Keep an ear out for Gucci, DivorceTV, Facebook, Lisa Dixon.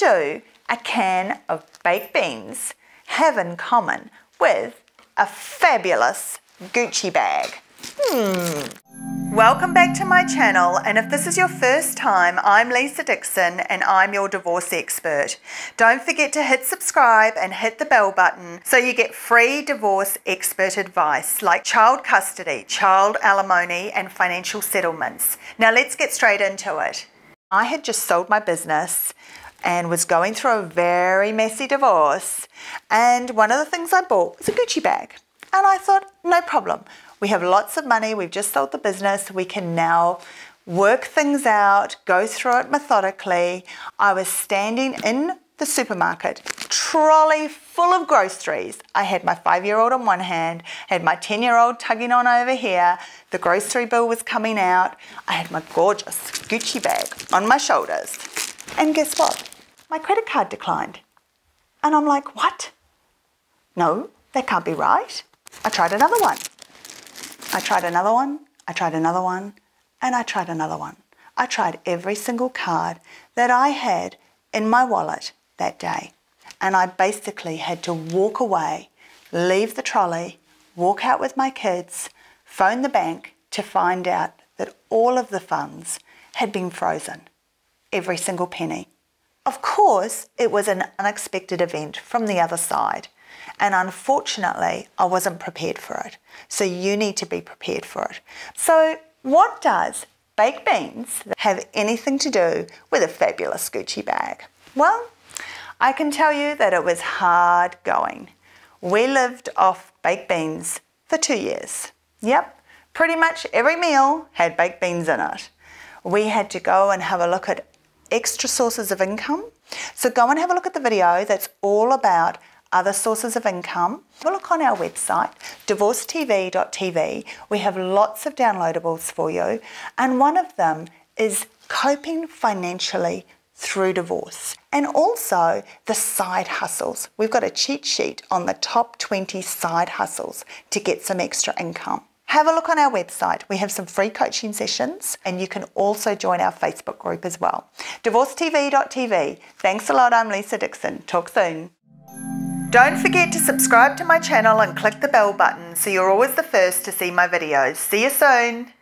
do a can of baked beans have in common with a fabulous Gucci bag? Welcome back to my channel, and if this is your first time, I'm Lisa Dixon and I'm your divorce expert. Don't forget to hit subscribe and hit the bell button so you get free divorce expert advice like child custody, child alimony and financial settlements. Now let's get straight into it. I had just sold my business and was going through a very messy divorce, and one of the things I bought was a Gucci bag. And I thought, no problem. We have lots of money, we've just sold the business, we can now work things out, go through it methodically. I was standing in the supermarket, trolley full of groceries. I had my 5-year-old on one hand, had my 10-year-old tugging on over here, the grocery bill was coming out, I had my gorgeous Gucci bag on my shoulders. And guess what? My credit card declined. And I'm like, what? No, that can't be right. I tried another one. I tried another one, I tried another one, and I tried another one. I tried every single card that I had in my wallet that day. And I basically had to walk away, leave the trolley, walk out with my kids, phone the bank to find out that all of the funds had been frozen. Every single penny. Of course, it was an unexpected event from the other side. And unfortunately, I wasn't prepared for it. So you need to be prepared for it. So what does baked beans have anything to do with a fabulous Gucci bag? Well, I can tell you that it was hard going. We lived off baked beans for 2 years. Yep, pretty much every meal had baked beans in it. We had to go and have a look at extra sources of income. So go and have a look at the video that's all about other sources of income. Have a look on our website, DivorceTV.tv. We have lots of downloadables for you, and one of them is coping financially through divorce, and also the side hustles. We've got a cheat sheet on the top 20 side hustles to get some extra income. Have a look on our website. We have some free coaching sessions, and you can also join our Facebook group as well. DivorceTV.tv. Thanks a lot. I'm Lisa Dixon. Talk soon. Don't forget to subscribe to my channel and click the bell button so you're always the first to see my videos. See you soon.